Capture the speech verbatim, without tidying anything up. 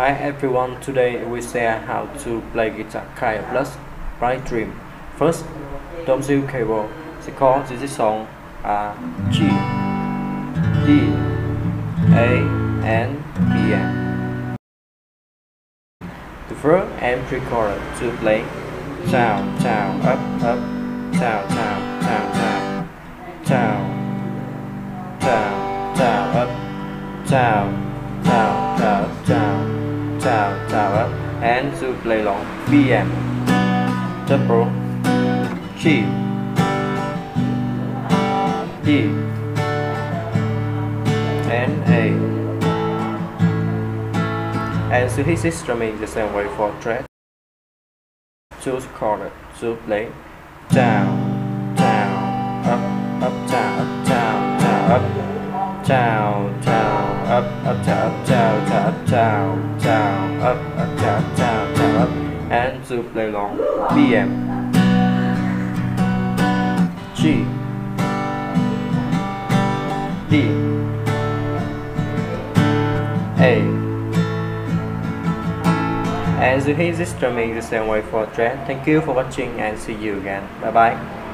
Hi everyone, today we share how to play guitar Kind of Love by Dream. First, don't use cable. The chords in this song are G, D, A, and B. The first and pre-chorus to play down, down, up, up, down, down, down, down, down, down, down, up, down, down, down, down. Down, down, up, and to play long B M double G D and A, and to hit this strumming the same way for thread. Choose chord to play down, down, up, up, down, up, down, down, up, down, down, up, up, down, down, down, down. Down, up, up, down, down, down, up, and to play long B M G D A, and to hit this strumming the same way for thread. Thank you for watching and see you again. Bye bye.